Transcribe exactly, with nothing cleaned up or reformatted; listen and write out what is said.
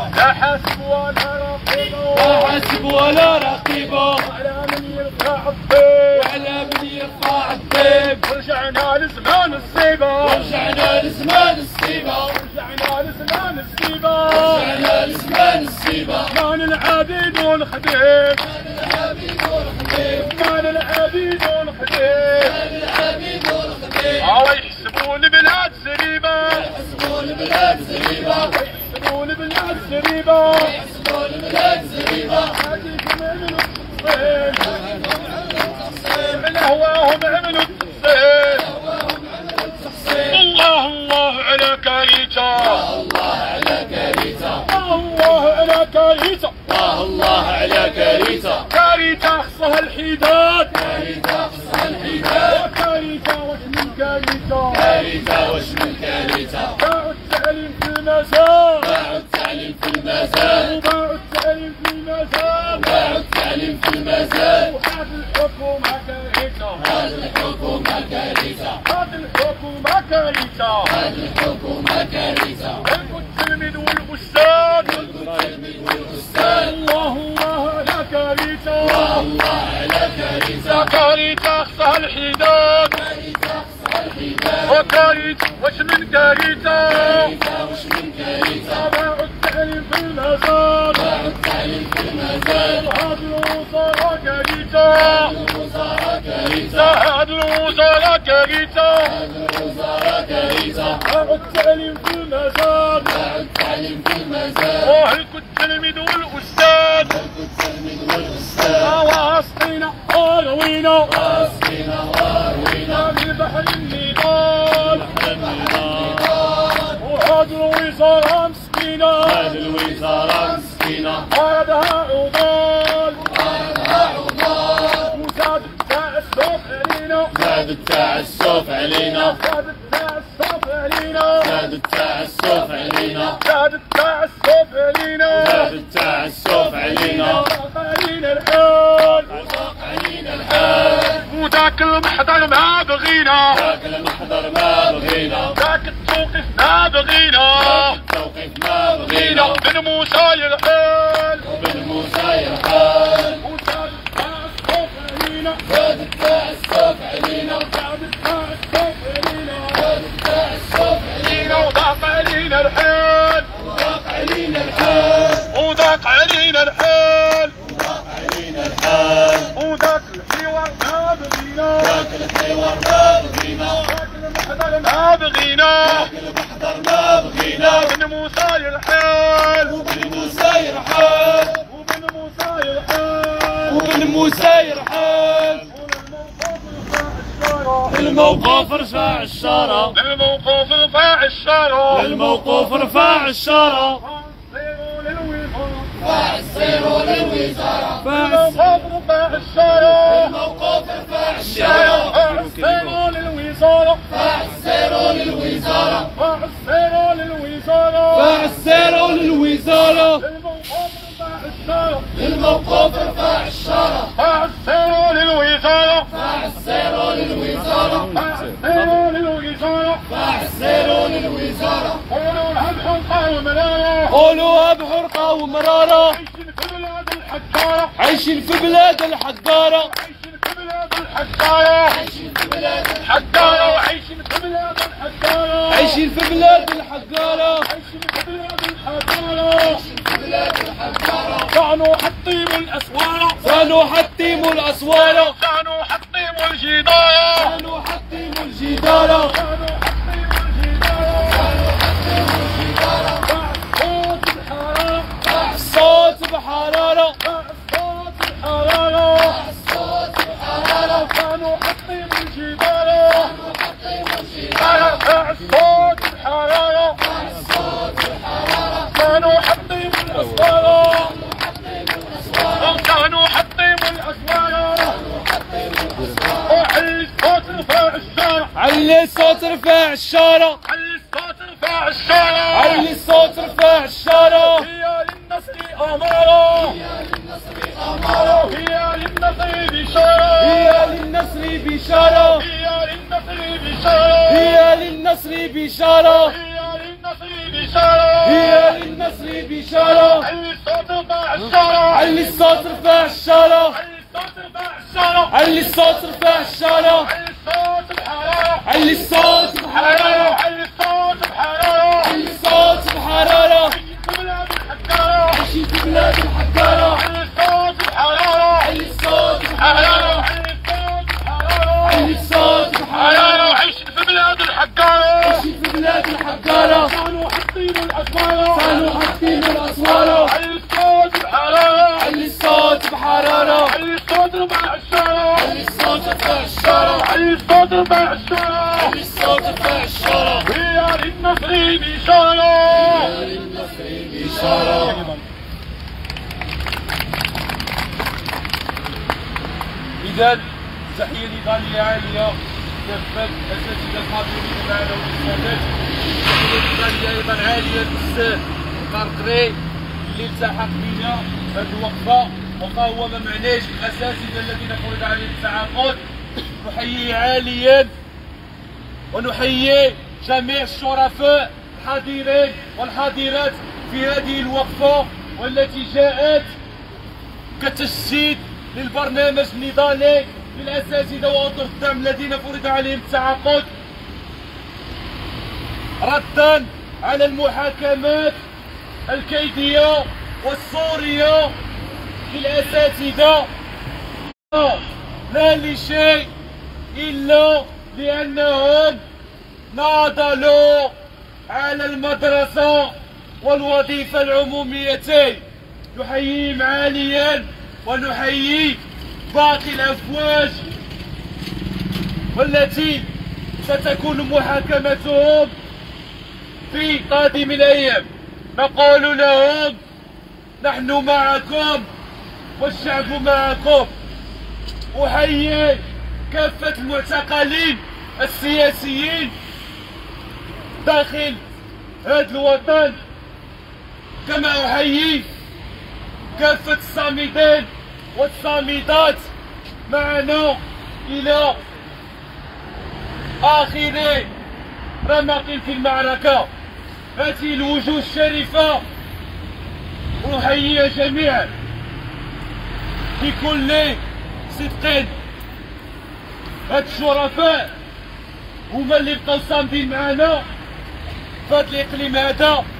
لا حسب ولا رقيب، لا حسب ولا رقيب، وعلى من يرفع الطيب، وعلى من يرفع الطيب، ورجعنا لزمان الصيبة، ورجعنا لزمان الصيبة، ورجعنا لزمان الصيبة، ورجعنا لزمان الصيبة، زمان العبيد والخديم، زمان العبيد والخديم، زمان العبيد والخديم، زمان العبيد والخديم، أو يحسبون البلاد سريبة، يحسبون البلاد سريبة، يحسبون بلاد سريبة، يحسبون بلاد سريبة، حاجيكم اعملوا التفصيل، حاجيكم اعملوا التفصيل، من اهواهم اعملوا التفصيل، اهواهم اعملوا التفصيل، الله الله على كريته، الله على كريته، الله على كريته، الله على كريته، كريته اخصها الحداد، كريته اخصها الحداد، كريته وش من كريته، كريته وش من كريته، باعوا التعليم في المزار، في المزاد، وباعوا التعليم في المزاد، وباعوا التعليم في المزاد، وهذه الحكومة كارثة، هذه الحكومة كارثة، هذه الحكومة كارثة، هذه الحكومة كارثة، يلقوا التلميذ والأستاذ، يلقوا التلميذ والأستاذ، الله الله على كارثة، الله الله على كارثة، كارثة أقصى الحداد، كارثة أقصى الحداد، وكارثة وش من كارثة، كارثة وش من كارثة، باعوا التعليم في المزاد، هذه الوزارة كارثة، هذه الوزارة كارثة، هذه الوزارة كارثة، هذه الوزارة كارثة، باعوا التعليم في المزاد، باعوا التعليم في المزاد، وهلكوا التلميذ والأستاذ، وهلكوا التلميذ والأستاذ، واسقينا واروينا، واسقينا واروينا، من بحر النضال، وهذه الوزارة مسكينة، هذه الوزارة مسكينة، أرادها عضال، أرادها عضال، وزاد التعسف علينا، زاد التعسف علينا، زاد التعسف علينا، زاد التعسف علينا، زاد التعسف علينا، زاد التعسف علينا، وضاق علينا الحال، وضاق علينا الحال، وذاك المحضر ما بغينا، ذاك المحضر ما بغينا، ذاك التوقيف ما بغينا، من موسى للحال، من موسى للحال، وزاد التعسف علينا، زاد التعسف علينا، زاد التعسف علينا، زاد التعسف علينا، وضاق علينا الحال، وضاق علينا الحال، وضاق علينا الحال، وضاق علينا الحال، وذاك الحوار ما بغينا، ذاك الحوار ما بغينا، ذاك المحضر ما بغينا، ذاك المحضر ما بغينا، من موسى للحال، ومن موسى يرحل، ومن موسى يرحل، ومن موسى يرحل، الموقوف رفع الشارة، الموقوف رفع الشارة، الموقوف رفع الشارة، فاعصيروا للوزارة، فاعصيروا للوزارة، الموقوف رفع الشارة، الموقوف رفع الشارة، فاعصيروا للوزارة، فاعصيروا للوزارة، فاعصيروا للوزارة، فاعصيروا للوزارة، الموقوف رفع الشارة، الموقوف رفع الشارة، فاعصيروا للوزارة، فاعصيروا للوزارة، فاعصيروا للوزارة، فاعصيروا للوزارة، قولوها بحرقة ومرارة، قولوها بحرقة ومرارة، عايشين في بلاد الحجارة، عايشين في بلاد الحجارة، عايشين في بلاد الحجارة، وعايشين في بلاد الحجارة، عايشين في بلاد الحجارة، عايشين في بلاد الحجارة، عايشين في بلاد الحجارة، زانوا حطيموا الأسوارة، زانوا حطيموا الأسوارة، زانوا حطيموا الجدارة، زانوا حطيموا الجدارة، زانوا حطيموا الجدارة، زانوا حطيموا الجدارة، باع الصوت بحرارة، باع الصوت بحرارة، باع الصوت بحرارة، كانوا حطيم الجبارة، كانوا حطيم الجبارة، باع الصوت الحرارة، باع الصوت الحرارة، كانوا حطيم الأسوارة، كانوا حطيم الأسوارة، كانوا حطيم الأسوارة، وعلي الصوت رفع الشارع، علي الصوت رفع الشارع، علي الصوت رفع الشارع، علي الصوت رفع الشارع، هي للنصر أمارة، هي للنصر أمارة، هي للنصر بشارة، هي للنصر بشارة، هي للنصر بشارة، هي للنصر بشارة، هي للنصر بشارة، هي للنصر بشارة. الشارع، علي الصوت رفع الشارع، علي الصوت رفع الشارع، علي الصوت رفع الشارع، علي الصوت بحرارة، علي الصوت بحرارة، علي الصوت بحرارة، عيشي في بلاد الحكارة، علي الصوت بحرارة، علي الصوت بحرارة، علي الصوت بحرارة، عيشي في بلاد الحكارة، عيشي في بلاد الحكارة، صانوا حاطين الأسوارة، صانوا حاطين الأسوارة، علي الصوت بحرارة، علي الصوت بحرارة، علي الصوت ربع الشارع، علي الصوت ربع الشارع، علي الصوت ربع الشارع، علي الصوت ربع الشارع، ويا للنصرين إشارة، ويا للنصرين إشارة. إذا تحية غالية عالية كافة الأساتذة الحاضرين معنا والسادات، تحية غالية أيضا عالية للأستاذ القرقري اللي التحق بنا في هذه الوقفة وقاوم معناش الأساتذة الذين فرض عليهم التعاقد. نحييه عاليا ونحيي جميع الشرفاء الحاضرين والحاضرات في هذه الوقفة والتي جاءت كتجسيد للبرنامج النضالي للأساتذة وأطر الدعم الذين فرض عليهم التعاقد، ردا على المحاكمات الكيدية والصورية للأساتذة، لا لشيء إلا لأنهم ناضلوا على المدرسة والوظيفة العموميتين. نحييهم عاليا ونحيي باقي الأفواج والتي ستكون محاكمتهم في قادم الأيام. نقول لهم نحن معكم والشعب معكم. أحيي كافة المعتقلين السياسيين داخل هذا الوطن، كما أحيي كافة الصامدين والصامدات معنا إلى آخر رمق في المعركة. هذه الوجوه الشريفة أحييها جميعا بكل صدق. هاد الشرفاء هما اللي بقاو صامدين معنا في هاد الإقليم هذا